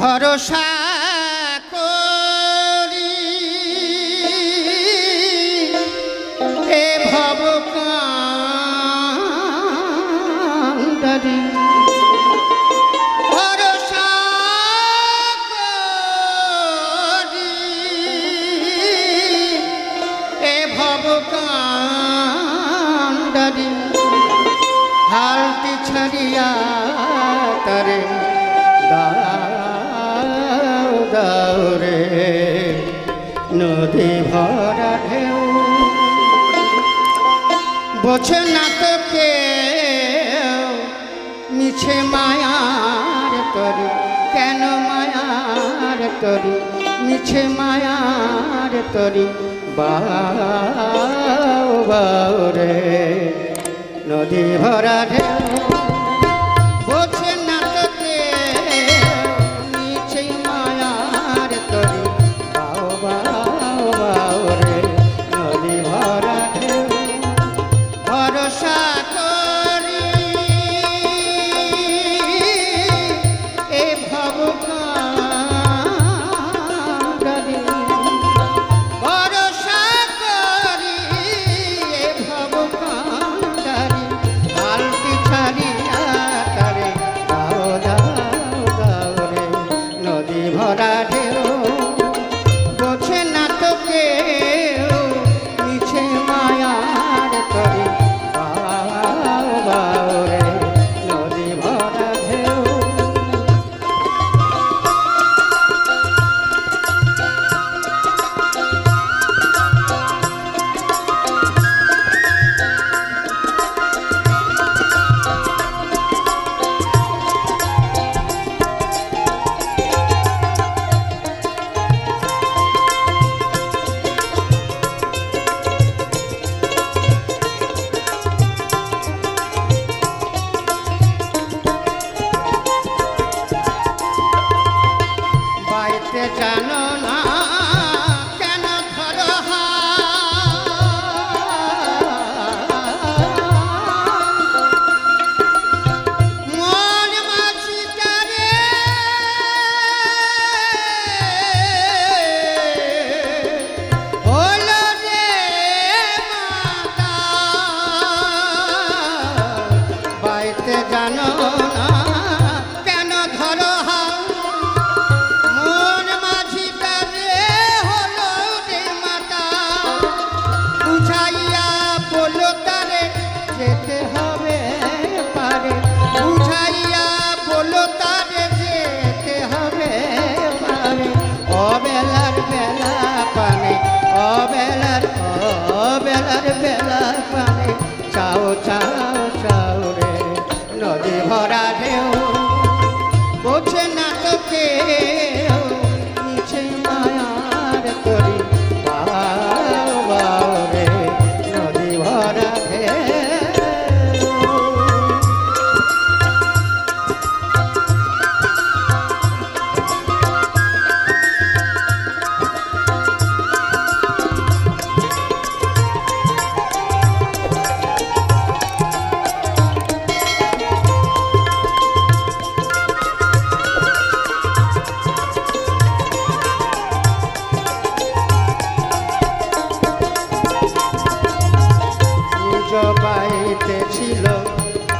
ভরসা করি এ ভবকান্ডারি ভরসা করি এ ভবকান্ডারি হালটি ছাড়িয়া তারে নদী ভরা ঢেউ বোঝে না তো কেউ মিছে মায়ার তরি কেন মায়ার তরি মিছে মায়ার তরি বাউ বাউ রে নদী ভরা ঢেউ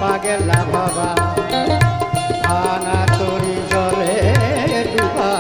পাগলা ভাবা ভাঙা তরি জলে ডুবা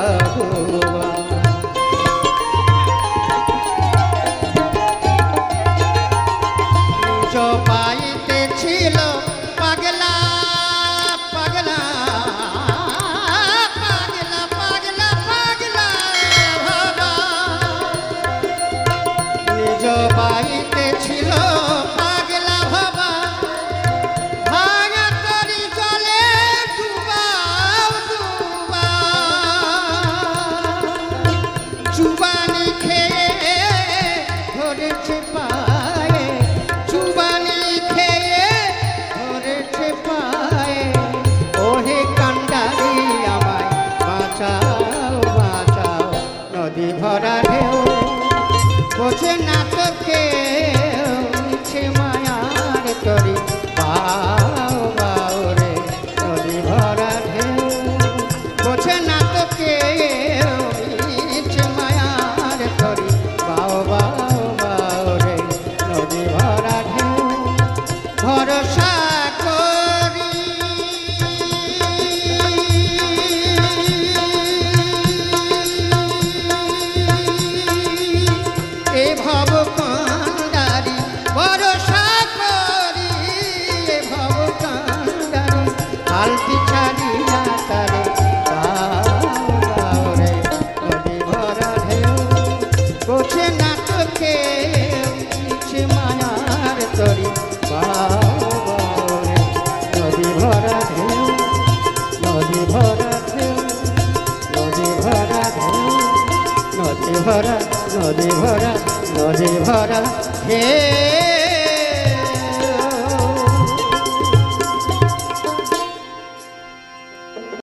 हे